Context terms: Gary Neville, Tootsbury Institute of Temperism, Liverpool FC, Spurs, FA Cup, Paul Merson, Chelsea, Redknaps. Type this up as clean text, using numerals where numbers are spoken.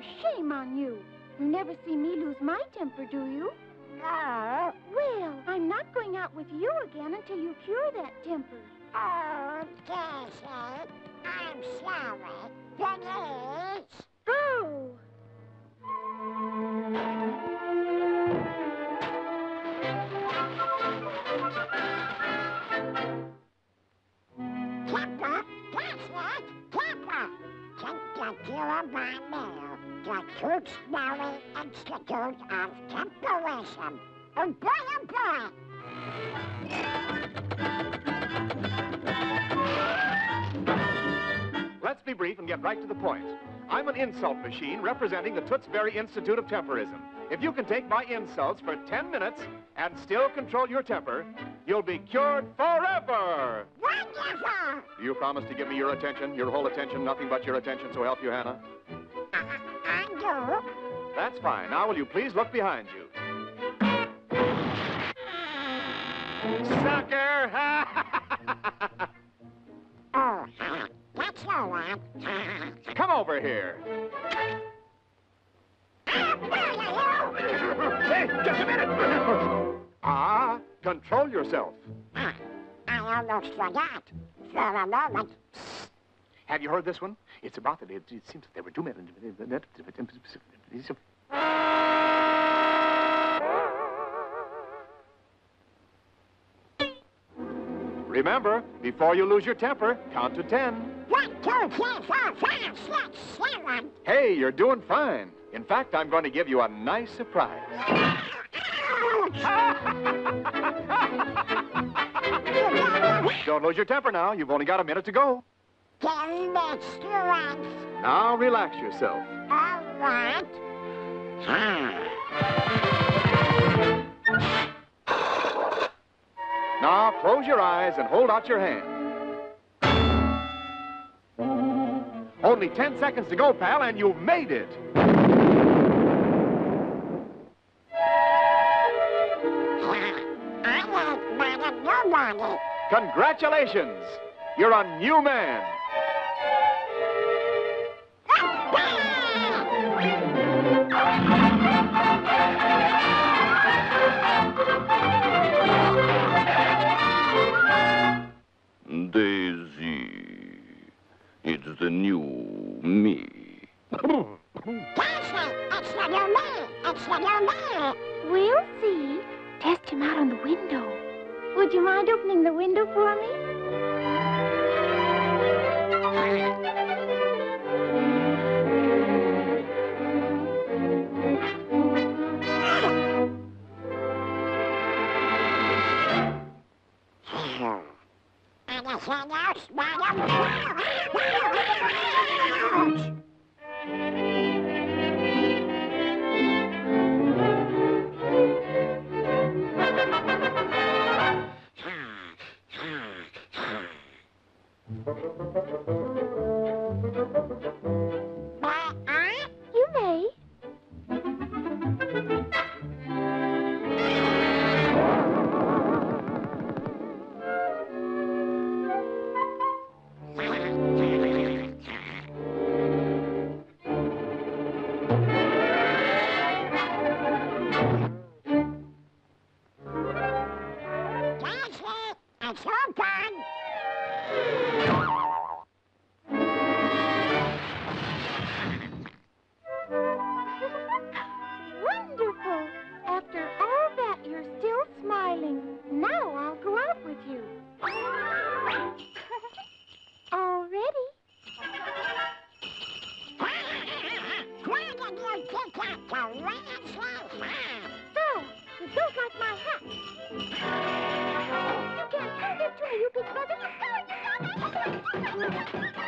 temper, shame on you. You never see me lose my temper, do you? No. Well, I'm not going out with you again until you cure that temper. Oh, Cassie, I'm sorry. Denise. Oh! Temper, that's not temper. Take the cure by mail. The Tootsbury Institute of Temperism. Oh, boy, oh, boy. Let's be brief and get right to the point. I'm an insult machine representing the Tootsbury Institute of Temperism. If you can take my insults for 10 minutes and still control your temper, you'll be cured forever. Wonderful! You promise to give me your attention, your whole attention, nothing but your attention, so help you, Hannah? That's fine. Now, will you please look behind you? Sucker! Oh, that's all right. Come over here. Hey, just a minute! Control yourself. I almost forgot. For a moment. Have you heard this one? It's about that. It seems there were 2 men. Remember, before you lose your temper, count to 10. 1, 2, 3, 4, 5, 6, 7. Hey, you're doing fine. In fact, I'm going to give you a nice surprise. Don't lose your temper now. You've only got a minute to go. Now relax yourself. All right. Now close your eyes and hold out your hand. Only 10 seconds to go, pal, and you've made it. Congratulations. You're a new man. Daisy, it's the new me. Daisy, it's the new me. It's the new me. We'll see. Test him out on the window. Would you mind opening the window for me? You can't tell this to me. You big mother. You can't.